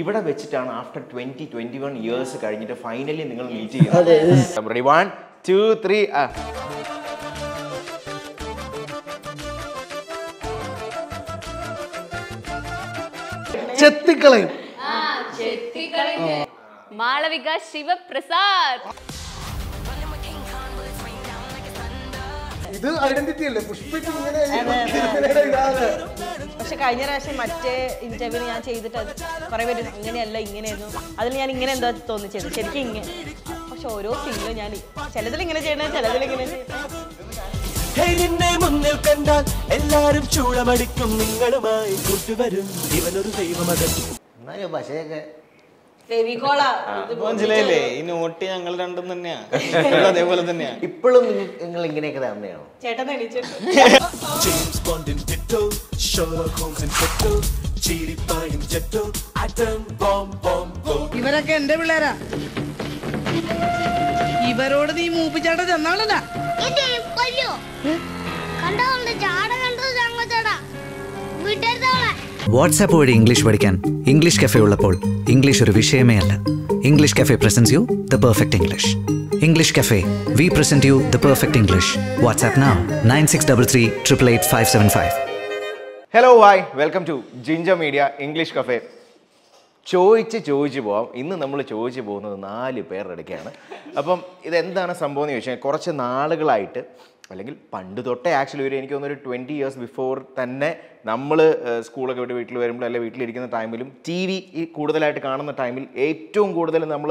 ഇവിടെ വെച്ചിട്ടാണ് after 20-21 years കഴിഞ്ഞിട്ട് ഫൈനലി നിങ്ങൾ മീറ്റ് ചെയ്യുന്നത്. റെഡി 1 2 3 ചെത്തിക്കളയും. മാളവിക ശിവപ്രസാദ്. ഇത് ഐഡന്റിറ്റി അല്ലേ? പുഷ്പിച്ച് ഇങ്ങനെ പക്ഷെ കഴിഞ്ഞ പ്രാവശ്യം മറ്റേ ഇന്റർവ്യൂ ഞാൻ ചെയ്തിട്ട് കുറെ പേര് ഇങ്ങനെയല്ല ഇങ്ങനെയായിരുന്നു, അതിൽ ഞാൻ ഇങ്ങനെ എന്താ തോന്നിച്ചത് ശരിക്കും ഇങ്ങനെ. പക്ഷെ ഓരോ സീനിലും ഞാൻ ചിലതിൽ ഇങ്ങനെ ചെയ്യണേ, ചിലതിൽ ഇങ്ങനെ എല്ലാരും ചൂളമടിക്കും. നിങ്ങളുമായി കൂട്ടുവരും ഇവനൊരു ദൈവമതം ഭാഷയൊക്കെ മനസ്സിലായില്ലേ? ഈ നോട്ടി ഞങ്ങൾ രണ്ടും തന്നെയാ, അതേപോലെ തന്നെയാ. ഇപ്പോഴും നിങ്ങൾ ഇങ്ങനെയൊക്കെ തന്നെയാണോ? ജെയിംസ് ബോണ്ടിൻ ടിറ്റോ, ഷെർലോക്ക് ഹോംസിൻ ടിറ്റോ, ചീരിപ്പായും Tito, atom bomb bomb bomb. ഇവരൊക്കെ എന്റെ പിള്ളേരാ, ഇവരോട് നീ മൂപ്പിച്ചാട്ട ചെന്നാളല്ല. വാട്സാപ്പ് വഴി ഇംഗ്ലീഷ് പഠിക്കാൻ ഇംഗ്ലീഷ് കഫേ ഉള്ളപ്പോൾ ഇംഗ്ലീഷ് ഒരു വിഷയമേ അല്ല. English cafe presents you the perfect English. English cafe, we present you the perfect English. WhatsApp now 9633888575. Hello, hi, welcome to ginger media English cafe. ചോദിച്ച് പോവാം. ഇന്ന് നമ്മൾ ചോദിച്ചു പോകുന്നത് 4 പേരുടെ ഇടയ്ക്കാണ്. അപ്പം ഇതെന്താണ് സംഭവം എന്ന് ചോദിച്ചാൽ, കുറച്ച് നാളുകളായിട്ട് അല്ലെങ്കിൽ പണ്ട് തൊട്ടേ ആക്ച്വലി ഒരു എനിക്ക് തോന്നുന്നൊരു 20 years ബിഫോർ തന്നെ നമ്മൾ സ്കൂളൊക്കെ വിട്ട് വീട്ടിൽ വരുമ്പോൾ അല്ലെങ്കിൽ വീട്ടിലിരിക്കുന്ന ടൈമിലും ടി വി കൂടുതലായിട്ട് കാണുന്ന ടൈമിൽ ഏറ്റവും കൂടുതൽ നമ്മൾ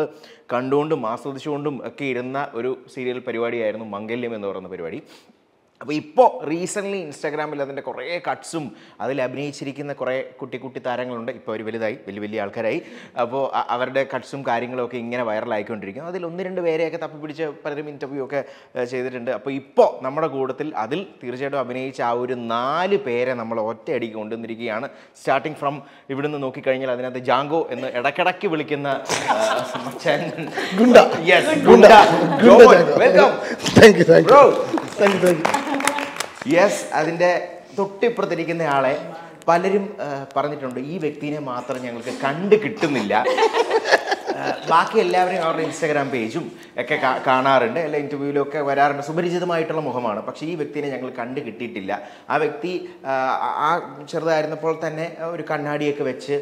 കണ്ടുകൊണ്ടും ആസ്വദിച്ചുകൊണ്ടും ഒക്കെ ഇരുന്ന ഒരു സീരിയൽ പരിപാടിയായിരുന്നു മംഗല്യം എന്ന് പറയുന്ന പരിപാടി. അപ്പോൾ ഇപ്പോൾ റീസെൻ്റ്ലി ഇൻസ്റ്റാഗ്രാമിൽ അതിൻ്റെ കുറേ കട്ട്സും അതിൽ അഭിനയിച്ചിരിക്കുന്ന കുറേ കുട്ടി താരങ്ങളുണ്ട്. ഇപ്പോൾ അവർ വലുതായി, വലിയ ആൾക്കാരായി. അപ്പോൾ അവരുടെ കട്ട്സും കാര്യങ്ങളൊക്കെ ഇങ്ങനെ വൈറലായിക്കൊണ്ടിരിക്കും. അതിൽ 1-2 പേരെയൊക്കെ തപ്പിപ്പിടിച്ച് പലരും ഇൻ്റർവ്യൂ ഒക്കെ ചെയ്തിട്ടുണ്ട്. അപ്പോൾ ഇപ്പോൾ നമ്മുടെ കൂട്ടത്തിൽ അതിൽ തീർച്ചയായിട്ടും അഭിനയിച്ച ആ ഒരു 4 പേരെ നമ്മൾ ഒറ്റയടിക്ക് കൊണ്ടുവന്നിരിക്കുകയാണ്. സ്റ്റാർട്ടിങ് ഫ്രം ഇവിടുന്ന് നോക്കിക്കഴിഞ്ഞാൽ അതിനകത്ത് ജാങ്കോ എന്ന് ഇടയ്ക്കിടയ്ക്ക് വിളിക്കുന്ന അതിൻ്റെ തൊട്ടിപ്പുറത്തിരിക്കുന്ന ആളെ പലരും പറഞ്ഞിട്ടുണ്ട് ഈ വ്യക്തിനെ മാത്രം ഞങ്ങൾക്ക് കണ്ടു കിട്ടുന്നില്ല. ബാക്കി എല്ലാവരും അവരുടെ ഇൻസ്റ്റാഗ്രാം പേജും ഒക്കെ കാണാറുണ്ട്, എല്ലാ ഇൻ്റർവ്യൂവിലൊക്കെ വരാറുണ്ട്, സുപരിചിതമായിട്ടുള്ള മുഖമാണ്. പക്ഷേ ഈ വ്യക്തിനെ ഞങ്ങൾ കണ്ടു കിട്ടിയിട്ടില്ല. ആ വ്യക്തി ആ ചെറുതായിരുന്നപ്പോൾ തന്നെ ഒരു കണ്ണാടിയൊക്കെ വെച്ച്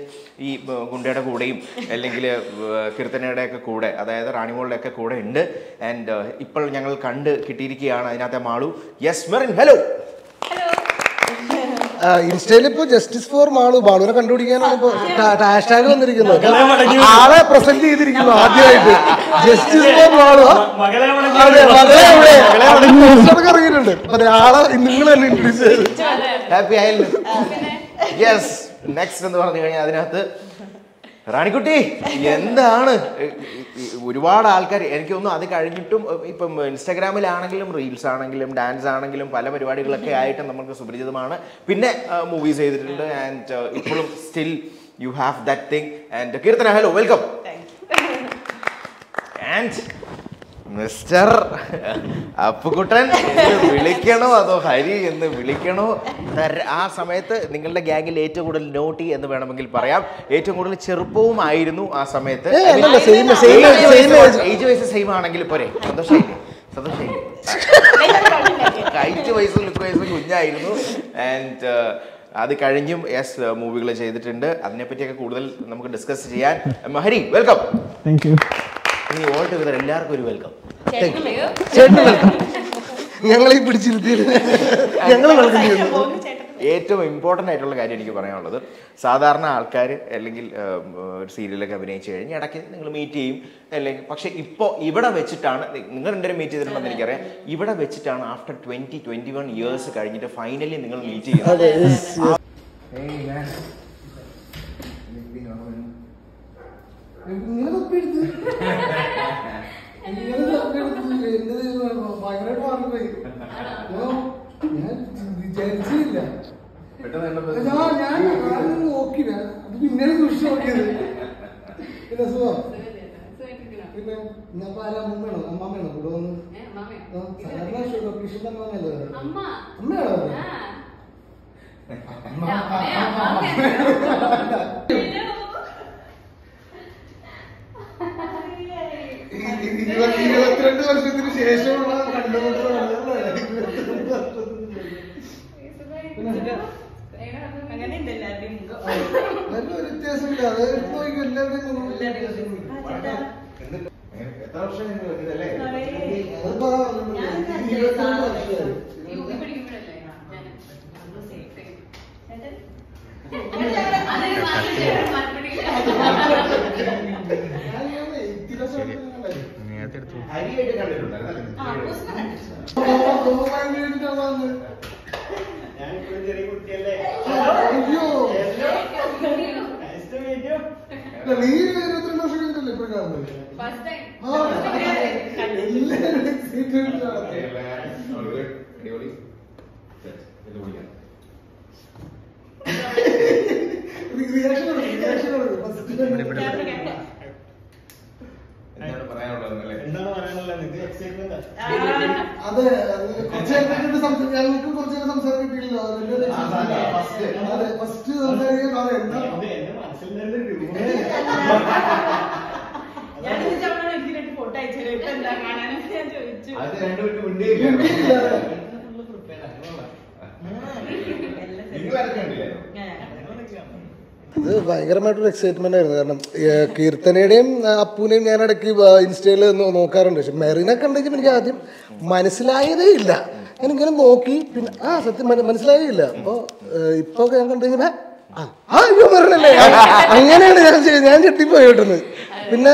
ഈ ഗുണ്ടയുടെ കൂടെയും അല്ലെങ്കിൽ കീർത്തനയുടെയൊക്കെ കൂടെ, അതായത് റാണിമോളുടെയൊക്കെ കൂടെ ഉണ്ട്. ആൻഡ് ഇപ്പോൾ ഞങ്ങൾ കണ്ട് കിട്ടിയിരിക്കുകയാണ് അതിനകത്തെ മാളു. Yes Merin, hello. ഇൻസ്റ്റയിൽ ഇപ്പോൾ ജസ്റ്റിസ് ഫോർ മാളു, മാളുവിനെ കണ്ടുപിടിക്കാനാണ് ഇപ്പോൾ ഹാഷ്ടാഗ് വന്നിരിക്കുന്നത്. ആളെ പ്രസന്റ് ചെയ്തിരിക്കുന്നു ആദ്യമായിട്ട് ജസ്റ്റിസ് ഫോർ മാളു. അറിയിട്ടുണ്ട് ആളെ നിങ്ങൾ തന്നെ ഇൻട്രൊഡ്യൂസ് ചെയ്തു. ഹാപ്പി ആയില്ലേ? യെസ്. നെക്സ്റ്റ് എന്ന് പറഞ്ഞു കഴിഞ്ഞാൽ അതിനകത്ത് റാണിക്കുട്ടി എന്താണ് ഒരുപാട് ആൾക്കാർ എനിക്കൊന്നും അത് കഴിഞ്ഞിട്ടും ഇപ്പം ഇൻസ്റ്റാഗ്രാമിലാണെങ്കിലും റീൽസ് ആണെങ്കിലും ഡാൻസ് ആണെങ്കിലും പല പരിപാടികളൊക്കെ ആയിട്ട് നമുക്ക് സുപരിചിതമാണ്. പിന്നെ മൂവീസ് ചെയ്തിട്ടുണ്ട്. ആൻഡ് ഇപ്പോഴും still you have that thing. And Keerthana, hello, welcome. And mister Appukuttan എന്ന് വിളിക്കണോ അതോ ഹരി എന്ന് വിളിക്കണോ? ആ സമയത്ത് നിങ്ങളുടെ ഗ്യാങ്ങിൽ ഏറ്റവും കൂടുതൽ നോട്ടി എന്ന് വേണമെങ്കിൽ പറയാം. ഏറ്റവും കൂടുതൽ ചെറുപ്പവും ആയിരുന്നു ആ സമയത്ത്. ഏജ് വയസ്സ് സെയിം ആണെങ്കിൽ പോരെ, സന്തോഷമായില്ലേ? സന്തോഷമായില്ലേ? ഹൈറ്റ് വയസ്സും ലുക്ക് വയസ്സും കുഞ്ഞായിരുന്നു. ആൻഡ് അത് കഴിഞ്ഞും യെസ് മൂവികൾ ചെയ്തിട്ടുണ്ട്. അതിനെപ്പറ്റിയൊക്കെ കൂടുതൽ നമുക്ക് ഡിസ്കസ് ചെയ്യാൻ. ഹരി, വെൽക്കം. Thank you. എല്ലാവർക്കും ഒരു വെൽക്കം. ഞങ്ങളീ പിടിച്ചിരുത്തിയിരുന്നു, ഞങ്ങൾ വെൽക്കം ചെയ്യുന്നു. ഏറ്റവും ഇമ്പോർട്ടൻ്റ് ആയിട്ടുള്ള കാര്യം എനിക്ക് പറയാനുള്ളത്, സാധാരണ ആൾക്കാർ അല്ലെങ്കിൽ ഒരു സീരിയലൊക്കെ അഭിനയിച്ചു കഴിഞ്ഞാൽ ഇടയ്ക്ക് നിങ്ങൾ മീറ്റ് ചെയ്യും അല്ലെങ്കിൽ, പക്ഷേ ഇപ്പോൾ ഇവിടെ വെച്ചിട്ടാണ് നിങ്ങൾ രണ്ടുപേരും മീറ്റ് ചെയ്തിട്ടുണ്ടെന്ന് എനിക്കറിയാം. ഇവിടെ വെച്ചിട്ടാണ് ആഫ്റ്റർ 20-21 ഇയേഴ്സ് കഴിഞ്ഞിട്ട് ഫൈനലി നിങ്ങൾ മീറ്റ് ചെയ്യുന്നത്. അമ്മയാണോ? ഭയങ്കരമായിട്ടൊരു എക്സൈറ്റ്മെന്റ് ആയിരുന്നു. കാരണം കീർത്തനയുടെയും അപ്പൂനെയും ഞാൻ ഇടയ്ക്ക് ഇൻസ്റ്റയിൽ നോക്കാറുണ്ട്. പക്ഷെ മെറിനെ കണ്ടെങ്കിൽ എനിക്ക് ആദ്യം മനസ്സിലായതേ ഇല്ല. ഞാനിങ്ങനെ നോക്കി പിന്നെ ആ സത്യം മനസ്സിലായതേ ഇല്ല. അപ്പോൾ ഇപ്പോൾ ഞാൻ കണ്ടുകഴിഞ്ഞാൽ അയ്യോ മെറിനല്ലേ, അങ്ങനെയാണ് ഞാൻ ചെട്ടിപ്പോയി കിട്ടുന്നത്. പിന്നെ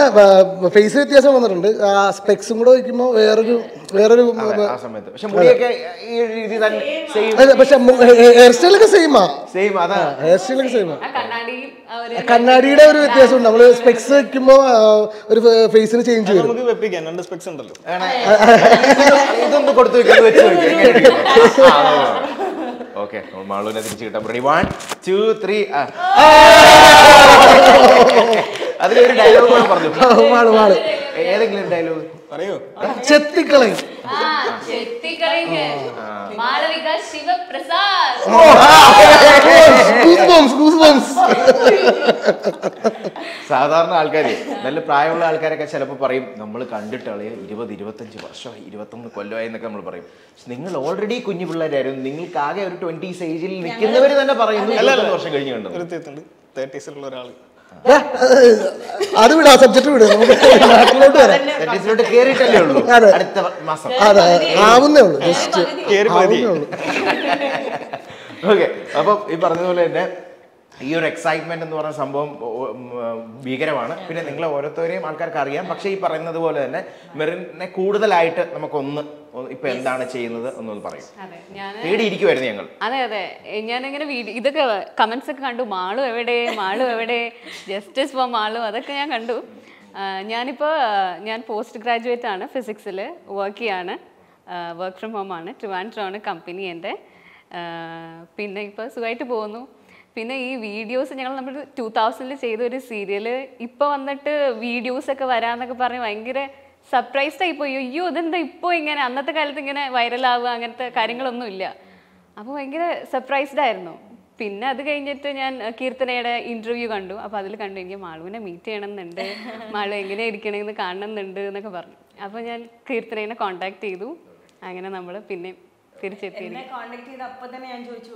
ഫേസ് വ്യത്യാസം വന്നിട്ടുണ്ട്. ആ സ്പെക്സും കൂടെ വയ്ക്കുമ്പോൾ വേറൊരു പക്ഷെ ഹെയർ സ്റ്റൈലൊക്കെ സെയിമാ. കണ്ണാടിയുടെ ഒരു വ്യത്യാസം ഉണ്ട്. നമ്മള് സ്പെക്സ് വയ്ക്കുമ്പോ ഒരു ഫേസിന് ചേഞ്ച് ചെയ്യും. അതിലൊരു ഡയലോഗ് കൂടെ പറഞ്ഞു. ഏതെങ്കിലും ഡയലോഗ് പറയൂ. ചെത്തിക്കളയും മാളവിക ശിവപ്രസാദ്. സാധാരണ ആൾക്കാര്, നല്ല പ്രായമുള്ള ആൾക്കാരൊക്കെ ചിലപ്പോൾ പറയും നമ്മൾ കണ്ടിട്ടുള്ള 20-25 വർഷമായി 21 കൊല്ലമായി എന്നൊക്കെ നമ്മൾ പറയും. നിങ്ങൾ ഓൾറെഡി കുഞ്ഞു പിള്ളേരായിരുന്നു. നിങ്ങൾക്ക് ആകെ ഒരു 20s ഏജിൽ നിൽക്കുന്നവര് തന്നെ പറയുന്നു 20 വർഷം കഴിഞ്ഞ് കണ്ടു 30s ഒരാള്. അത് വിടാം, സബ്ജക്ട് വിടും. ഓക്കെ, അപ്പൊ ഈ പറഞ്ഞതുപോലെ തന്നെ ഈ ഒരു എക്സൈറ്റ്മെന്റ് എന്ന് പറയുന്ന സംഭവം ഭീകരമാണ്. പിന്നെ നിങ്ങളെ ഓരോരുത്തരെയും ആൾക്കാർക്ക് അറിയാം. പക്ഷെ ഈ പറയുന്നത് പോലെ തന്നെ മെറിനെ കൂടുതലായിട്ട് നമുക്കൊന്ന് ഇപ്പൊ എന്താണ് ചെയ്യുന്നത് എന്നൊന്ന് പറയും. പേടിയിരിക്കുമായിരുന്നു ഞങ്ങൾ. അതെ അതെ, ഞാനിങ്ങനെ ഇതൊക്കെ കമന്റ്സ് ഒക്കെ കണ്ടു. മാളു എവിടെ ജസ്റ്റിസ് ഫോർ മാളു, അതൊക്കെ ഞാൻ കണ്ടു. ഞാൻ പോസ്റ്റ് ഗ്രാജുവേറ്റ് ആണ്, ഫിസിക്സിൽ വർക്ക് ചെയ്യാണ്. വർക്ക് ഫ്രം ഹോം ആണ്. ട്രിവാൻഡ്രമാണ് കമ്പനി എൻ്റെ. പിന്നെ ഇപ്പോൾ സുഖമായിട്ട് പോകുന്നു. പിന്നെ ഈ വീഡിയോസ് ഞങ്ങൾ നമ്മൾ 2000 ചെയ്തൊരു സീരിയല് ഇപ്പോൾ വന്നിട്ട് വീഡിയോസൊക്കെ വരാമെന്നൊക്കെ പറഞ്ഞ് ഭയങ്കര സർപ്രൈസ്ഡായി പോയി. അയ്യോ ഇതെന്താ ഇപ്പോൾ ഇങ്ങനെ, അന്നത്തെ കാലത്ത് ഇങ്ങനെ വൈറലാവുക അങ്ങനത്തെ കാര്യങ്ങളൊന്നും ഇല്ല. അപ്പോൾ ഭയങ്കര സർപ്രൈസ്ഡായിരുന്നു. പിന്നെ അത് കഴിഞ്ഞിട്ട് ഞാൻ കീർത്തനയുടെ ഇൻ്റർവ്യൂ കണ്ടു. അപ്പോൾ അതിൽ കണ്ടു എനിക്ക് മാളുവിനെ മീറ്റ് ചെയ്യണമെന്നുണ്ട്, മാളു എങ്ങനെ ഇരിക്കണമെന്ന് കാണണമെന്നുണ്ട് എന്നൊക്കെ പറഞ്ഞു. അപ്പോൾ ഞാൻ കീർത്തനേനെ കോൺടാക്ട് ചെയ്തു. അങ്ങനെ നമ്മൾ പിന്നെ തിരിച്ചെത്തി. കോൺടാക്ട് ചെയ്ത് അപ്പോൾ തന്നെ ഞാൻ ചോദിച്ചു,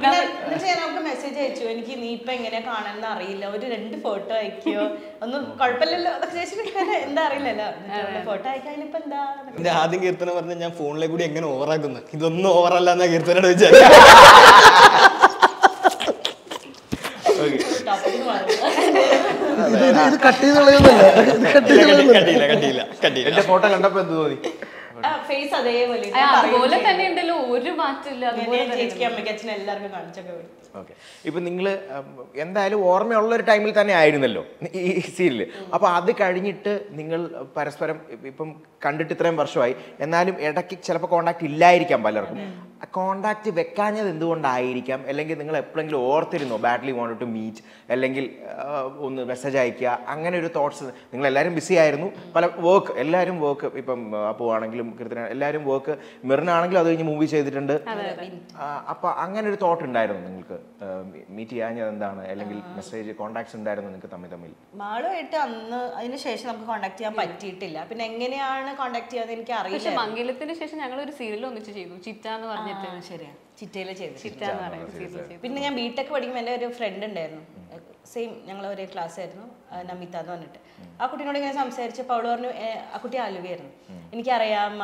ചിലപ്പോ നമുക്ക് മെസ്സേജ് അയച്ചു, എനിക്ക് നീ ഇപ്പൊ എങ്ങനെയാ കാണാനെന്ന് അറിയില്ല, ഒരു 2 ഫോട്ടോ അയക്കോ, ഒന്നും കുഴപ്പമില്ലല്ലോ എന്താ അറിയില്ലല്ലോ, ഫോട്ടോ അയക്കാൻ ഇപ്പൊ എന്താ. ആദ്യം കീർത്തന പറഞ്ഞ ഞാൻ ഫോണിലെ കൂടി എങ്ങനെ ഓവറാക്കുന്നു, ഇതൊന്നും ഓവറല്ല എന്നാ കീർത്തനോട് വെച്ചാൽ. എന്റെ ഫോട്ടോ കണ്ടപ്പോ എന്ത് തോന്നി? ഫേസ് അതേപോലെ തന്നെ ഉണ്ടല്ലോ, ഒരു മാറ്റമില്ല. ഇപ്പൊ നിങ്ങള് എന്തായാലും ഓർമ്മയുള്ള ഒരു ടൈമിൽ തന്നെ ആയിരുന്നല്ലോ ഈ സീരിയല്. അപ്പൊ അത് കഴിഞ്ഞിട്ട് നിങ്ങൾ പരസ്പരം ഇപ്പം കണ്ടിട്ട് ഇത്രയും വർഷമായി, എന്നാലും ഇടയ്ക്ക് ചിലപ്പോൾ കോണ്ടാക്ട് ഇല്ലായിരിക്കാം പലർക്കും. a contact vekkane endukondaayirikkam allengil ningal eppolengil orthirunno badly wanted to meet allengil onnu message aayikya angane oru thoughts ningal ellarum busy aayirunnu pala work ellarum work ippam apovanengilum kirthana ellarum work mirna anengilum adu movie cheyidittunde appo angane oru thought undayirunnu ningalku meet cheyanna endana allengil message contacts undayirunnu ningalku thammi thammi maalu ettu annu adinu shesham namukku contact cheyan pattiyilla pinne enganeyana contact cheyadhu eniki ariyilla പക്ഷെ മംഗല്യത്തിന് ശേഷം ഞങ്ങൾ ഒരു serial ഒന്നിച്ച് ചെയ്തു ചിറ്റ എന്ന് പറഞ്ഞിട്ട് ശരിയാ ചിറ്റയിലെ ചെയ്തു ചിറ്റ എന്ന് പറയുന്ന സീരിയൽ പിന്നെ ഞാൻ ബിടെക് പഠിക്കുമ്പോൾ എൻ്റെ ഒരു ഫ്രണ്ട് ഉണ്ടായിരുന്നു സെയിം ഞങ്ങൾ ഒരേ ക്ലാസ് ആയിരുന്നു നമിത എന്ന് പറഞ്ഞിട്ട് ആ കുട്ടിയോട് ഇങ്ങനെ സംസാരിച്ചപ്പോൾ അവൾ പറഞ്ഞു ആ കുട്ടി ആലുവയായിരുന്നു എനിക്കറിയാം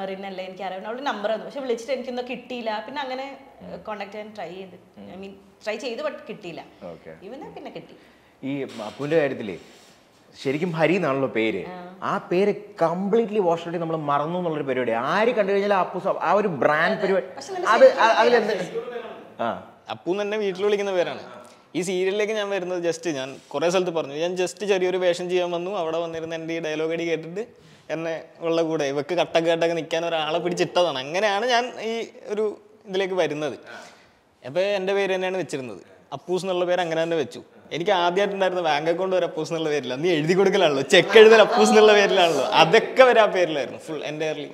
മെറിനല്ല എനിക്കറിയാം അവളുടെ നമ്പർ തന്നു പക്ഷെ വിളിച്ചിട്ട് എനിക്കൊന്നും കിട്ടിയില്ല പിന്നെ അങ്ങനെ കോൺടാക്ട് ചെയ്യാൻ ട്രൈ ചെയ്ത് ഐ മീൻ ട്രൈ ചെയ്ത് ബട്ട് കിട്ടിയില്ല ഇവനെ പിന്നെ കിട്ടി ഈ അപ്പൂൻ്റെ കാര്യത്തിലേ ശരിക്കും ഹരി എന്നാണല്ലോ പേര് ആ പേര് കംപ്ലീറ്റ്ലി വാഷ് ഔട്ട് നമ്മൾ മറന്നു എന്നുള്ളൊരു പരിപാടി ആര് കണ്ടു കഴിഞ്ഞാൽ അപ്പു ആ ഒരു ബ്രാൻഡ് പരിപാടി അത് അതിലെന്ത് ആ അപ്പു തന്നെ വീട്ടിൽ വിളിക്കുന്ന പേരാണ് ഈ സീരിയലിലേക്ക് ഞാൻ വരുന്നത് ജസ്റ്റ് ഞാൻ കുറേ സ്ഥലത്ത് പറഞ്ഞു ഞാൻ ജസ്റ്റ് ചെറിയൊരു വേഷം ചെയ്യാൻ വന്നു അവിടെ വന്നിരുന്ന എൻ്റെ ഈ ഡയലോഗ് അടി കേട്ടിട്ട് എന്നെ ഉള്ള കൂടെ ഇവക്ക് കട്ടൊക്കെ കേട്ടൊക്കെ നിൽക്കാൻ ഒരാളെ പിടിച്ചിട്ടതാണ് അങ്ങനെയാണ് ഞാൻ ഈ ഒരു ഇതിലേക്ക് വരുന്നത് അപ്പോൾ എൻ്റെ പേര് തന്നെയാണ് വെച്ചിരുന്നത് അപ്പൂസ് എന്നുള്ള പേര് അങ്ങനെ തന്നെ വെച്ചു എനിക്ക് ആദ്യമായിട്ടുണ്ടായിരുന്ന ബാങ്ക് അക്കൗണ്ട് വരെ അപ്പൂസ് എന്നുള്ള പേരില്ല നീ എഴുതി കൊടുക്കലാണല്ലോ ചെക്ക് എഴുതൽ അപ്പൂസ് എന്നുള്ള പേരിലാണല്ലോ അതൊക്കെ വരെ ആ പേരിലായിരുന്നു ഫുൾ എൻ്റെയർലി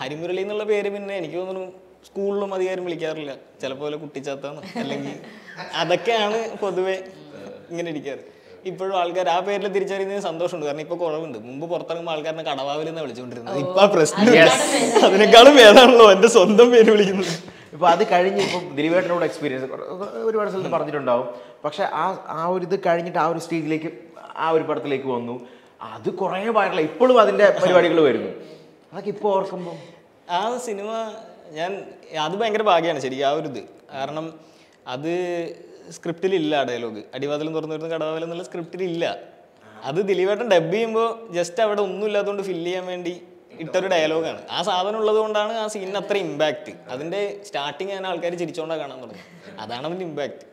ഹരിമുരളി എന്നുള്ള പേര് പിന്നെ എനിക്ക് തോന്നുന്നു സ്കൂളിലും അധികാരം വിളിക്കാറില്ല ചിലപ്പോൾ കുട്ടിച്ചാത്താന്ന് അല്ലെങ്കിൽ അതൊക്കെയാണ് പൊതുവെ ഇങ്ങനെ ഇരിക്കാറ് ഇപ്പോഴും ആൾക്കാർ ആ പേരിൽ തിരിച്ചറിയുന്നതിന് സന്തോഷമുണ്ട് കാരണം ഇപ്പോൾ കുറവുണ്ട് മുമ്പ് പുറത്തിറങ്ങുമ്പോൾ ആൾക്കാരനെ കടവാവിൽ നിന്നാണ് വിളിച്ചുകൊണ്ടിരുന്നത് ഇപ്പം ആ പ്രശ്നം അതിനേക്കാളും വേദാണല്ലോ എൻ്റെ സ്വന്തം പേര് വിളിക്കുന്നത് ഇപ്പോൾ അത് കഴിഞ്ഞ് ഇപ്പം ദിലീപേട്ടനോട് എക്സ്പീരിയൻസ് ഒരുപാട് സ്ഥലത്ത് പറഞ്ഞിട്ടുണ്ടാവും പക്ഷെ ആ ആ ഒരു ഇത് കഴിഞ്ഞിട്ട് ആ ഒരു സ്റ്റേജിലേക്ക് ആ ഒരു പടത്തിലേക്ക് വന്നു അത് കുറേ വൈറലായി ഇപ്പോഴും അതിൻ്റെ പരിപാടികൾ വരുന്നു അതൊക്കെ ഇപ്പോൾ ഓർക്കുമ്പോൾ ആ സിനിമ ഞാൻ അത് ഭയങ്കര ഭാഗ്യമാണ് ശരിക്കും ആ ഒരു ഇത് കാരണം അത് സ്ക്രിപ്റ്റിലില്ല ഡയലോഗ് അടിവാതിലും തുറന്നു വരുന്ന കടവാതിലും എന്നുള്ള സ്ക്രിപ്റ്റിലില്ല അത് ദിലീപേട്ടൻ ഡബ് ചെയ്യുമ്പോൾ ജസ്റ്റ് അവിടെ ഒന്നും ഇല്ലാത്തതുകൊണ്ട് ഫില്ല് ചെയ്യാൻ വേണ്ടി ഇട്ടൊരു ഡയലോഗാണ് ആ സാധനം ഉള്ളത് കൊണ്ടാണ് ആ സീനിന് അത്ര ഇമ്പാക്റ്റ് അതിൻ്റെ സ്റ്റാർട്ടിങ് ഞാൻ ആൾക്കാർ ചിരിച്ചുകൊണ്ടാണ് കാണാൻ തുടങ്ങി അതാണ് അതിൻ്റെ ഇമ്പാക്റ്റ്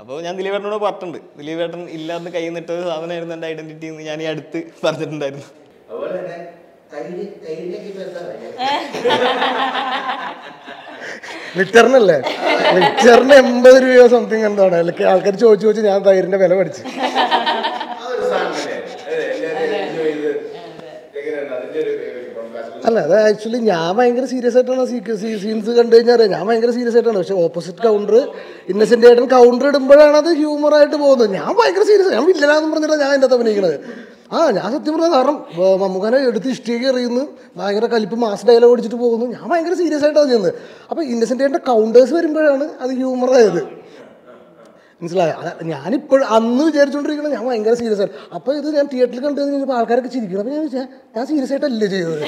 അപ്പോൾ ഞാൻ ദിലീപേട്ടനോട് പറഞ്ഞിട്ടുണ്ട് ദിലീപേട്ടൻ ഇല്ലാത്ത കയ്യിൽ നിന്നിട്ട് ഒരു സാധനമായിരുന്നു എൻ്റെ ഐഡൻറ്റിറ്റി എന്ന് ഞാൻ ഈ അടുത്ത് പറഞ്ഞിട്ടുണ്ടായിരുന്നു ലിറ്ററിനല്ലേ ലിറ്ററിന് 80 രൂപയോ സംതിങ് എന്താണ് അല്ലെങ്കിൽ ആൾക്കാർ ചോദിച്ചു ചോദിച്ചു ഞാൻ തൈരിൻ്റെ വില പഠിച്ചു അല്ല അത് ആക്ച്വലി ഞാൻ ഭയങ്കര സീരിയസ് ആയിട്ടാണ് സീൻസ് കണ്ടു കഴിഞ്ഞാൽ ഞാൻ ഭയങ്കര സീരിയസ് ആയിട്ടാണ് പക്ഷെ ഓപ്പോസിറ്റ് കൗണ്ടർ ഇന്നസെൻ്റ് ആയിട്ടും കൗണ്ടർ ഇടുമ്പോഴാണ് അത് ഹ്യൂമറായിട്ട് പോകുന്നത് ഞാൻ ഭയങ്കര സീരിയസ് ഞാൻ വില്ലനാന്ന് പറഞ്ഞിട്ടാണ് ഞാൻ എൻ്റെ അകത്ത് അഭിനയിക്കുന്നത് ആ ഞാൻ സത്യം പറഞ്ഞത് കാരണം മമ്മൂക്കാനെ എടുത്ത് ഇഷ്ടിക എറിയുന്നു ഭയങ്കര കലിപ്പ് മാസ് ഡയലോഗ് അടിച്ചിട്ട് പോകുന്നു ഞാൻ ഭയങ്കര സീരിയസ് ആയിട്ടാണ് ചെയ്യുന്നത് അപ്പോൾ ഇന്നസെൻ്റ് ആയിട്ട് കൗണ്ടേഴ്സ് വരുമ്പോഴാണ് അത് ഹ്യൂമറായത് മനസ്സിലായോ ഞാനിപ്പോൾ അന്ന് വിചാരിച്ചുകൊണ്ടിരിക്കുന്നത് ഞാൻ ഭയങ്കര സീരിയസ് ആയിട്ട് അപ്പോൾ ഇത് ഞാൻ തിയേറ്ററിൽ കണ്ടു കഴിഞ്ഞപ്പോൾ ആൾക്കാരൊക്കെ ചിരിക്കണം അപ്പോൾ ഞാൻ വിചാരിച്ചാൽ ഞാൻ സീരിയസ് ആയിട്ടല്ലേ ചെയ്തത്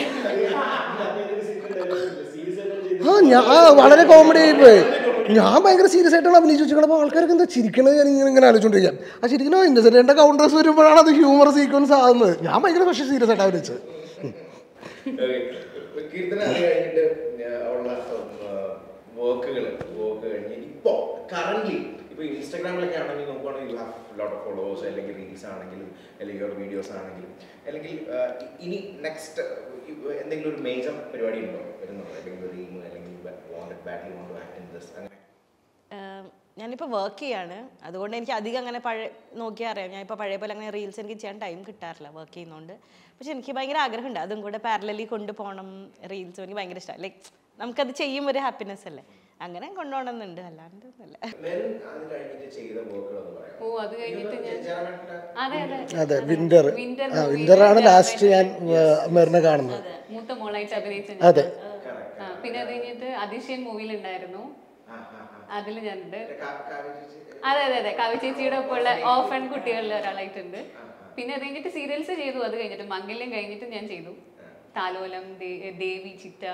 ആ ഞാൻ വളരെ കോമഡി ആയിപ്പോയി ഞാൻ ഭയങ്കര സീരിയസ് ആയിട്ടാണ് അഭിനയിച്ച് വെച്ചിരിക്കുന്നത് അപ്പോൾ ആൾക്കാർക്ക് എന്താ ചിരിക്കണത് ഞാൻ ഇങ്ങനെ ആലോചിച്ചുകൊണ്ടിരിക്കാം ആ ശരിക്കും ഇന്നസെൻ്റ് എൻ്റെ കൗണ്ടേഴ്സ് വരുമ്പോഴാണ് അത് ഹ്യൂമർ സീക്വൻസ് ആകുന്നത് ഞാൻ ഭയങ്കര പക്ഷേ സീരിയസ് ആയിട്ടാണ് അഭിനയിച്ചത് ഇപ്പോൾ ഇൻസ്റ്റാഗ്രാമിലൊക്കെ ആണെങ്കിൽ നോക്കുകയാണെങ്കിൽ you have lot of followers അല്ലെങ്കിൽ റീൽസ് ആണെങ്കിലും അല്ലെങ്കിൽ ഓരോ വീഡിയോസ് ആണെങ്കിലും അല്ലെങ്കിൽ ഇനി നെക്സ്റ്റ് എന്തെങ്കിലും ഒരു മേജർ പരിപാടി ഉണ്ടോ വരുന്നുണ്ടോ അല്ലെങ്കിൽ ഒരു ഗെയിം അല്ലെങ്കിൽ wanted battle want to act in this അങ്ങനെ ഞാനിപ്പോൾ വർക്ക് ചെയ്യാണ് അതുകൊണ്ട് എനിക്ക് അധികം അങ്ങനെ പഴയ നോക്കിയാൽ അറിയാം ഞാനിപ്പോൾ പഴയ പോലെ അങ്ങനെ റീൽസ് എനിക്ക് ചെയ്യാൻ ടൈം കിട്ടാറില്ല വർക്ക് ചെയ്യുന്നതുകൊണ്ട് പക്ഷെ എനിക്ക് ഭയങ്കര ആഗ്രഹമുണ്ട് അതും കൂടെ പാരലലി കൊണ്ടുപോകണം റീൽസ് എനിക്ക് ഭയങ്കര ഇഷ്ടമാണ് ലൈക്ക് നമുക്കത് ചെയ്യുമ്പോൾ ഒരു ഹാപ്പിനെസ് അല്ലേ അങ്ങനെ കൊണ്ടുപോകണമെന്നുണ്ട് അല്ലാണ്ട് അതെ വിന്ററാണ് ലാസ്റ്റ് ഞാൻ മെറിനെ കാണുന്നത് മൂത്ത മോളായിട്ട് അഭിനയിച്ചിട്ടുണ്ട് അതെ പിന്നെ അത് കഴിഞ്ഞിട്ട് അതിശയൻ മൂവിയിലുണ്ടായിരുന്നു അതിൽ ഞാനുണ്ട് അതെ അതെ അതെ കവി ചേച്ചിയുടെ ഒപ്പമുള്ള ഓഫൺ കുട്ടികളിൽ ഒരാളായിട്ടുണ്ട് പിന്നെ അത് കഴിഞ്ഞിട്ട് സീരിയൽസ് ചെയ്തു അത് കഴിഞ്ഞിട്ട് മംഗല്യം കഴിഞ്ഞിട്ട് ഞാൻ ചെയ്തു താലോലം ദേവി ചിറ്റ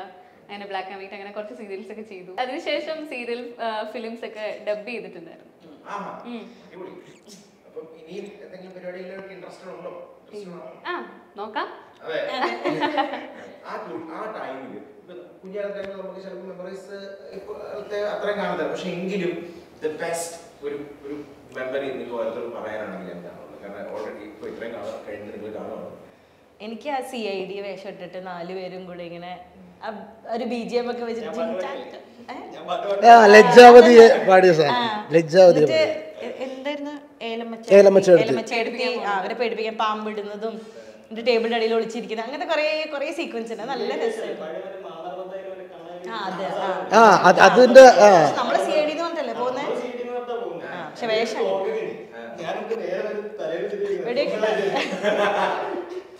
അങ്ങനെ ബ്ലാക്ക് ആൻഡ് വൈറ്റ് അങ്ങനെ കുറച്ച് സീരിയൽസ് ഒക്കെ ചെയ്തു അതിനുശേഷം സീരിയൽ ഫിലിംസ് ഒക്കെ ഡബ് ചെയ്തിട്ടുണ്ടായിരുന്നു ആ നോക്കാം എനിക്ക് ആ CID വേഷം ഇട്ടിട്ട് 4 പേരും കൂടെ ഇങ്ങനെ ഒരു BGM ഒക്കെ വെച്ചിട്ട്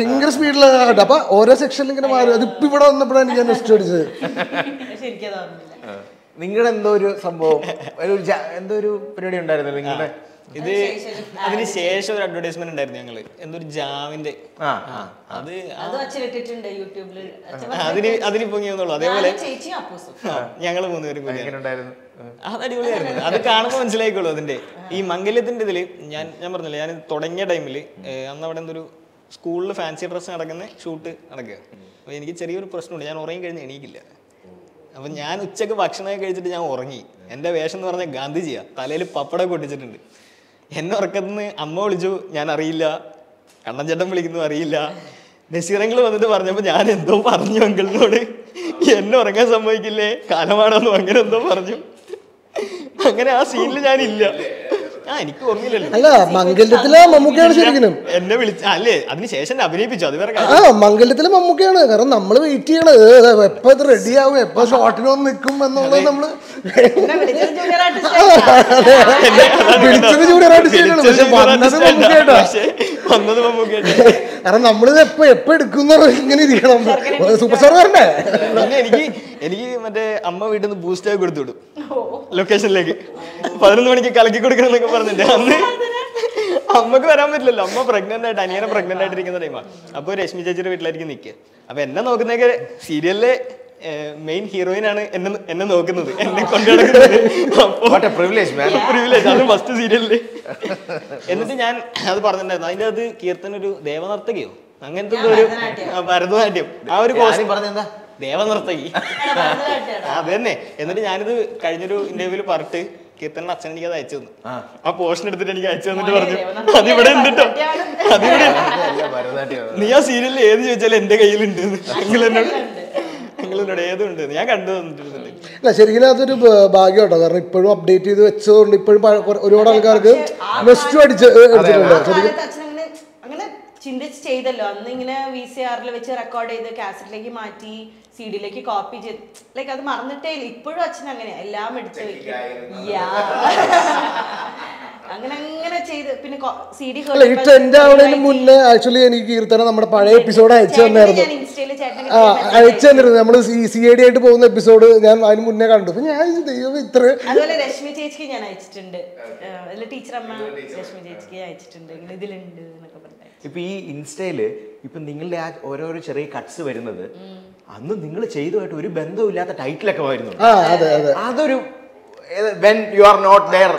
ഭയങ്കര സ്പീഡിലാണ്. അപ്പൊ ഓരോ സെക്ഷനിൽ ഇങ്ങനെ മാറി. അതിപ്പോ ഇവിടെ വന്നപ്പോഴാണ് ഞാൻ നെസ്റ്റ് അടിച്ചത്. നിങ്ങളുടെ എന്തോ ഒരു സംഭവം, എന്തോ ഒരു പരിപാടി ഉണ്ടായിരുന്നല്ലോ നിങ്ങളുടെ. ഇത് അതിന് ശേഷം ഒരു അഡ്വർടൈസ്മെന്റ് ഉണ്ടായിരുന്നു ഞങ്ങള്, എന്തൊരു ജാമിന്റെ. അതിന് പൊങ്ങിയെന്നുള്ളൂ. അതേപോലെ ഞങ്ങള് 3 പേരും അത് അടിപൊളിയായിരുന്നു. അത് കാണുമ്പോൾ മനസ്സിലായിക്കോളൂ. അതിന്റെ ഈ മംഗല്യത്തിന്റെ ഇതില് ഞാൻ പറഞ്ഞില്ലേ, ഞാൻ തുടങ്ങിയ ടൈമില് അന്ന് അവിടെ എന്തൊരു സ്കൂളിൽ ഫാൻസി ഡ്രസ്സ് നടക്കുന്ന ഷൂട്ട് നടക്കുക. അപ്പൊ എനിക്ക് ചെറിയൊരു പ്രശ്നമുണ്ട്, ഞാൻ ഉറങ്ങി കഴിഞ്ഞ് എണീക്കില്ല. അപ്പം ഞാൻ ഉച്ചക്ക് ഭക്ഷണമൊക്കെ കഴിച്ചിട്ട് ഞാൻ ഉറങ്ങി. എൻ്റെ വേഷം എന്ന് പറഞ്ഞാൽ ഗാന്ധിജിയാ, തലയിൽ പപ്പടം കൊട്ടിച്ചിട്ടുണ്ട്. എന്നെ ഉറക്കത്തുനിന്ന് അമ്മ വിളിച്ചു, ഞാൻ അറിയില്ല. കണ്ണൻ ചേട്ടൻ വിളിക്കുന്നു, അറിയില്ല. നസീറങ്ങൾ വന്നിട്ട് പറഞ്ഞപ്പോൾ ഞാൻ എന്തോ പറഞ്ഞു അങ്കിളിനോട്, എന്നെ ഉറങ്ങാൻ സമ്മതിക്കില്ലേ, കാലമാണെന്നോ അങ്ങനെ എന്തോ പറഞ്ഞു. അങ്ങനെ ആ സീനിൽ ഞാനില്ല, എനിക്ക് ഓർമ്മയില്ലല്ലോ. എന്നെ വിളിച്ച അല്ലേ, അതിനുശേഷം അഭിനയിപ്പിച്ചു. അത് വേറെ മംഗല്യത്തിലെ മമ്മൂക്കയാണ്. കാരണം നമ്മള് വെയിറ്റ് ചെയ്യണത്, എപ്പോ ഇത് റെഡിയാവും, എപ്പോ ഷോട്ടിന് വന്ന് നിൽക്കും എന്നുള്ളത്. നമ്മള് വിളിച്ചത് ജൂനിയർ ആർട്ടിസ്റ്റ്, പക്ഷെ വന്നത് മമ്മൂക്കയായിട്ടാ. കാരണം നമ്മളിത് എപ്പോ എടുക്കുന്ന ഇങ്ങനെ ഇരിക്കണം. സൂപ്പർ സ്റ്റാർ വരണ്ടേ. എനിക്ക് മറ്റേ അമ്മ വീട്ടിൽ നിന്ന് ബൂസ്റ്റ് ആയി കൊടുത്തു വിടും ലൊക്കേഷനിലേക്ക്. 11 മണിക്ക് കലക്കി കൊടുക്കണം എന്നൊക്കെ പറഞ്ഞിട്ട്. അന്ന് അമ്മക്ക് വരാൻ പറ്റില്ലല്ലോ, അമ്മ പ്രഗ്നന്റ് ആയിട്ട്, അനിയനെ പ്രഗ്നന്റ് ആയിട്ടിരിക്കുന്ന ടൈമാണ്. അപ്പോൾ രശ്മി ചേച്ചിയുടെ വീട്ടിലായിരിക്കും നിൽക്കുക. അപ്പൊ എന്നെ നോക്കുന്നൊക്കെ സീരിയലിലെ മെയിൻ ഹീറോയിനാണ് എന്നെ നോക്കുന്നത്, എന്നെ കൊണ്ടുനടക്കുന്നത്. പ്രിവിലേജ് അത് ഫസ്റ്റ് സീരിയലില്. എന്നിട്ട് ഞാൻ അത് പറഞ്ഞിട്ടുണ്ടായിരുന്നു. അതിൻ്റെ അത് കീർത്തന ഒരു ദേവനർത്തകിയോ അങ്ങനത്തെ ഒരു ഭരതനാട്യം, ആ ഒരു കോഴ്സ് പറഞ്ഞെന്താ ദേവനർത്തകി അത് തന്നെ. എന്നിട്ട് ഞാനിത് കഴിഞ്ഞൊരു ഇന്റർവ്യൂവിൽ പറഞ്ഞിട്ട് കീർത്തന അച്ഛൻ എനിക്കത് അയച്ചു തന്നു. ആ പോർഷൻ എടുത്തിട്ട് എനിക്ക് അയച്ചു തന്നിട്ട് പറഞ്ഞു, അതിവിടെ എന്തിട്ടോ, അതിവിടെ നീ ആ സീരിയലിൽ ഏത് ചോദിച്ചാലും എന്റെ കയ്യിലുണ്ട്. ശരിക്കും അതൊരു ഭാഗ്യം കേട്ടോ. കാരണം ഇപ്പോഴും അപ്ഡേറ്റ് ചെയ്ത് വെച്ചതുകൊണ്ട് ഇപ്പോഴും ഒരുപാട് ആൾക്കാർക്ക് നെസ്റ്റ് അടിച്ചിട്ടുണ്ട്. ചിന്തിച്ച് ചെയ്തല്ലോ അന്ന് ഇങ്ങനെ VCR-ൽ വെച്ച് റെക്കോർഡ് ചെയ്ത് കാസറ്റിലേക്ക് മാറ്റി CD-ലേക്ക് കോപ്പി ചെയ്ത്, ലൈക്ക് അത് മറന്നിട്ടേ. ഇപ്പോഴും അച്ഛൻ അങ്ങനെ എല്ലാം എടുത്ത് അങ്ങനെ ചെയ്ത്. പിന്നെ ആക്ച്വലി എനിക്ക് കീർത്തന നമ്മുടെ പഴയ എപ്പിസോഡ് അയച്ചു തന്നായിരുന്നു. അയച്ചു തന്നിരുന്നു നമ്മള് CID ആയിട്ട് പോകുന്ന എപ്പിസോഡ്. ഞാൻ അതിന് മുന്നേ കണ്ടു. ഞാൻ ഇത്ര അതുപോലെ രശ്മി ചേച്ചിക്ക് ഞാൻ അയച്ചിട്ടുണ്ട്, ടീച്ചർ അമ്മ രശ്മി ചേച്ചിക്ക് അയച്ചിട്ടുണ്ട്, ഇതിലുണ്ട്. ഇപ്പൊ ഈ ഇൻസ്റ്റയില് ഇപ്പൊ നിങ്ങളുടെ ആ ഓരോരോ ചെറിയ കട്ട്സ് വരുന്നത് അന്ന് നിങ്ങൾ ചെയ്തതായിട്ട് ഒരു ബന്ധവും ഇല്ലാത്ത ടൈറ്റിലൊക്കെ വരുന്നു. അതൊരു when you are not there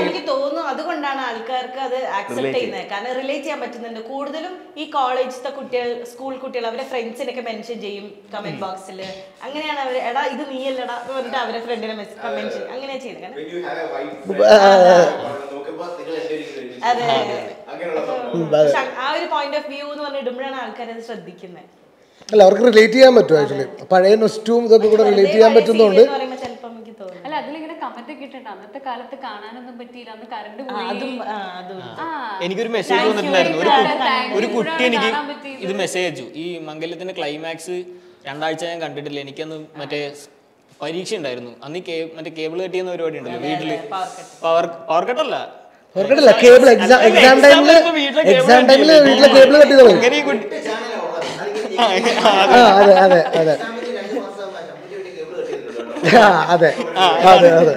എനിക്ക് തോന്നുന്നു അതുകൊണ്ടാണ് ആൾക്കാർക്ക് അത് ആക്സെപ്റ്റ് ചെയ്യുന്നത്. കാരണം റിലേറ്റ് ചെയ്യാൻ പറ്റുന്നുണ്ട് കൂടുതലും. ഈ കോളേജിലത്തെ കുട്ടികൾ, സ്കൂൾ കുട്ടികൾ അവരെ ഫ്രണ്ട്സിനൊക്കെ മെൻഷൻ ചെയ്യും കമന്റ് ബോക്സിൽ. അങ്ങനെയാണ് അവർ എടാ ഇത് നീയല്ലടാ എന്ന് പറഞ്ഞിട്ട് അവരെ ഫ്രണ്ടിനെ മെൻഷൻ അങ്ങനെയാ ചെയ്യുന്നത്. അതെ ആ ഒരു പോയിന്റ് ഓഫ് വ്യൂ എന്ന് പറഞ്ഞ് ഇടുമ്പോഴാണ് ആൾക്കാരത് ശ്രദ്ധിക്കുന്നത്. അല്ല അവർക്ക് റിലേറ്റ് ചെയ്യാൻ പറ്റും. ആക്ച്വലി പഴയ നൊസ്റ്റും ഇതൊക്കെ കൂടെ റിലേറ്റ് ചെയ്യാൻ പറ്റുന്നുണ്ട്. അല്ല അതിലിങ്ങനെ കമന്റ് ഒക്കെ ഇട്ടിട്ടുണ്ട്, അന്നത്തെ കാലത്ത് കാണാനൊന്നും പറ്റിയില്ല, അന്ന് കറണ്ട് പോയി. എനിക്കൊരു മെസ്സേജ് വന്നിട്ടുണ്ടായിരുന്നു, ഒരു കുട്ടി എനിക്ക് ഇത് മെസ്സേജ് അയച്ചു. ഈ മംഗല്യത്തിന്റെ ക്ലൈമാക്സ് 2 ആഴ്ച ഞാൻ കണ്ടിട്ടില്ല, എനിക്കന്ന് മറ്റേ പരീക്ഷ ഉണ്ടായിരുന്നു. അന്ന് മറ്റേ കേബിൾ കട്ട് ചെയ്യുന്ന പരിപാടി ഉണ്ടല്ലോ വീട്ടില്, പവർ കട്ടല്ല കേബിൾ, എക്സാം ടൈമില് വീട്ടിലെ കേബിൾ കട്ട് ചെയ്തോളൂ.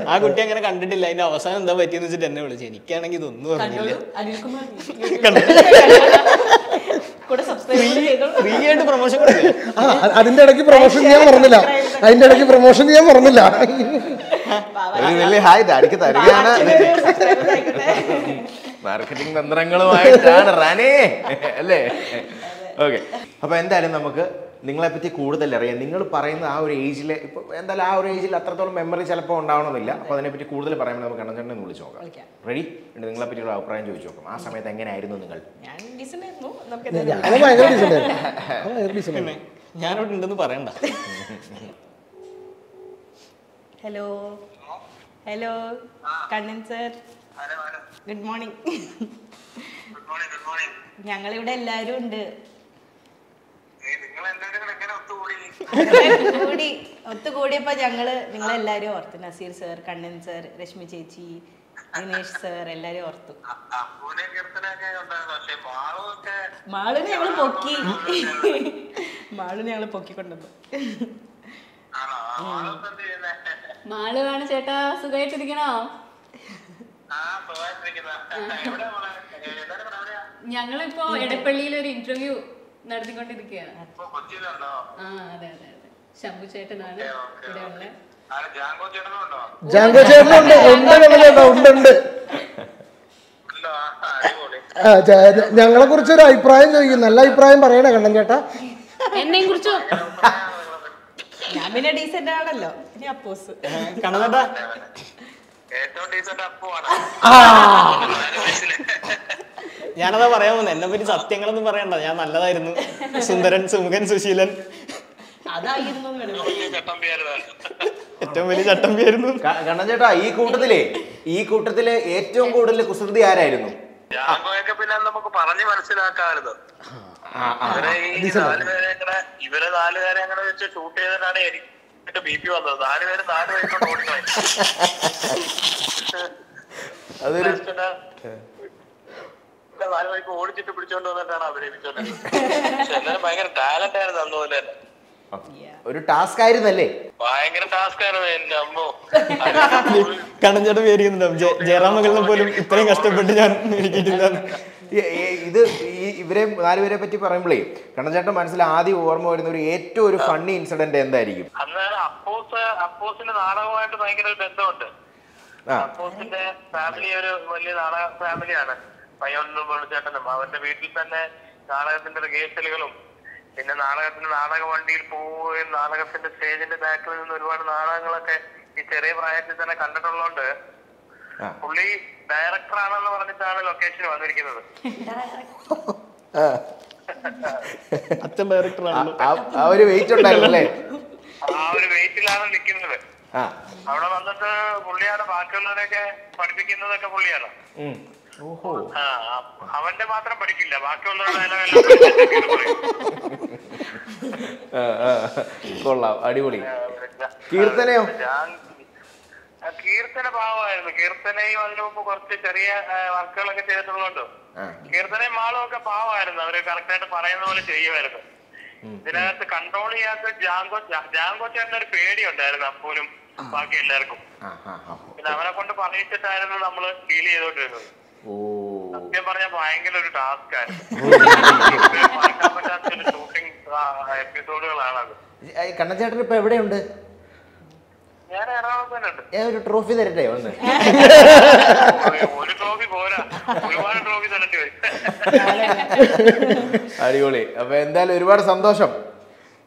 ആ കുട്ടി അങ്ങനെ കണ്ടിട്ടില്ല. അതിന്റെ അവസാനം എന്താ പറ്റിയെന്ന് വെച്ചിട്ട് എന്നെ വിളിച്ചു. എനിക്കാണെങ്കിൽ ഇതൊന്നും അറിയില്ല. പ്രൊമോഷൻ അതിന്റെ ഇടയ്ക്ക് പ്രൊമോഷൻ ചെയ്യാൻ പറഞ്ഞില്ല Marketing okay. Hello. Hello. Kannan sir. Hello, madam. Good morning. Good morning, good morning. Yangal ivide ellarum undu. Hey, ningal endarum engane ottu koodi appa jangal ningal ellarum orthu Nasir sir, Kannan sir, Rashmi chechi, Dinesh sir ellarum orthu. Apone Keerthanakke undaru ashe Maalune yangal pokki. Maalune yangal pokki kondathu. Malu and Seta, so they took it off. Ah, so I think it's younger for a particular interview. Nothing on the care. Ah, there. Shamu Seta and other. Jango I mean, a decent dollar. Yapos. Canada. Yana Varana, nobody's up thinking of the Varana, Yana, Sundaran, Sumgan, Sushilan. Ada, you know, Director Anna location on the director. I will wait till I will wait till Keerthana Power, Keerthana, Maloka Power, and the character of Parano. Then as the control, he has a Django Chandler period on there, the Purim, Parkin Largo. I want to punish the title of Namla, Kili. Every trophy that day on the trophy border. We want a trophy that day. Are you when the reverse Sandosham?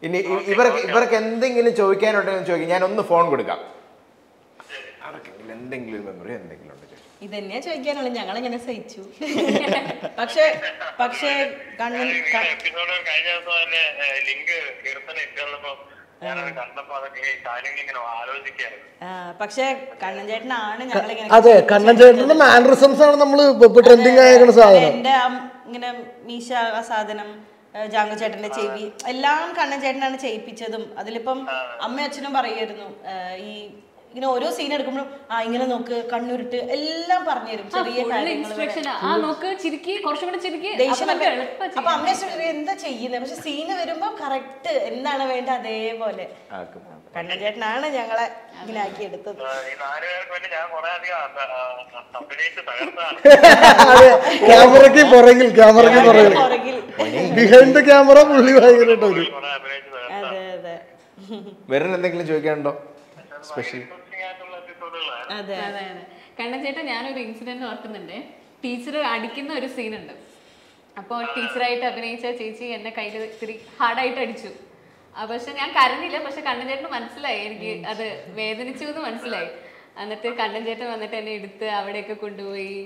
If I can think in a choking or choking, and on the phone would come. I can lending you memory and think. If the nature again, I'm going to say it too. Pakshe, Gannon. Behind the camera, especially. I അതെ അതെ കണ്ണൻ ചേട്ടാ, ഞാനൊരു incident ഓർക്കുന്നുണ്ട്. Teacher അടിക്കുന്ന ഒരു scene ഉണ്ട്. അപ്പോൾ ടീച്ചറായിട്ട് അഭിനയിച്ച ചേച്ചി എന്നെ കയ്യിൽ ഇത്തിരി ഹാർഡായിട്ട് അടിച്ചു. പക്ഷെ ഞാൻ കരഞ്ഞില്ല. പക്ഷെ കണ്ണൻ ചേട്ടന് മനസ്സിലായി എനിക്ക് അത് വേദനിച്ചു എന്ന് മനസ്സിലായി. എന്നിട്ട് കണ്ണൻ ചേട്ടൻ വന്നിട്ട് എന്നെ എടുത്ത് അവിടെയൊക്കെ കൊണ്ടുപോയി.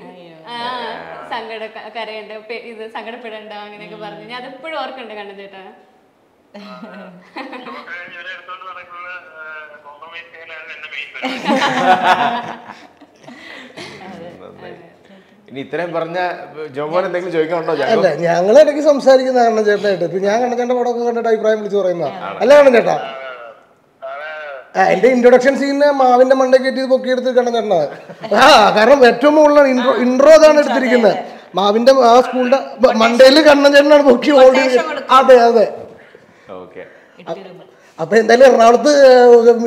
സങ്കട കരയണ്ട, ഇത് സങ്കടപ്പെടണ്ട, അങ്ങനെയൊക്കെ പറഞ്ഞു. ഞാൻ അതെപ്പോഴും ഓർക്കണ്ട കണ്ണൻ ചേട്ടാ. അല്ല, ഞങ്ങളിടയ്ക്ക് സംസാരിക്കുന്ന കണ്ണൻ ചേട്ടനായിട്ട്. ഇപ്പൊ ഞാൻ കണ്ണൻ ചേട്ടൻ്റെ പടമൊക്കെ കണ്ടിട്ട് അഭിപ്രായം വിളിച്ചു പറയുന്ന അല്ല കണ്ണൻ ചേട്ടാ. എന്റെ ഇൻട്രൊഡക്ഷൻ സീനിന് മാവിന്റെ മണ്ടേ കയറ്റി പൊക്കിയെടുത്ത് കണ്ണൻ ചേട്ടനാ. കാരണം ഏറ്റവും മുകളിലാണ് ഇൻട്രോ അതാണ് എടുത്തിരിക്കുന്നത്. മാവിന്റെ ആ സ്കൂളിന്റെ മണ്ടേയിൽ കണ്ണൻ ചേട്ടനാണ് പൊക്കി ഓടി. അതെ അതെ. അപ്പൊ എന്തായാലും എറണാകുളത്ത്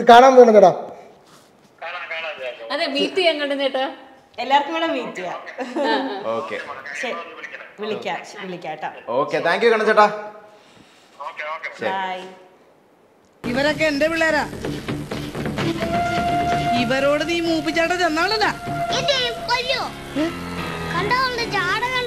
കാണാൻ വേണം ചേട്ടാ. ഇവരൊക്കെ എന്റെ പിള്ളേരാ. ഇവരോട് നീ മൂപ്പിച്ചാട്ട ചെന്നാളല്ല